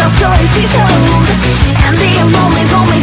our stories we told, and the alone is only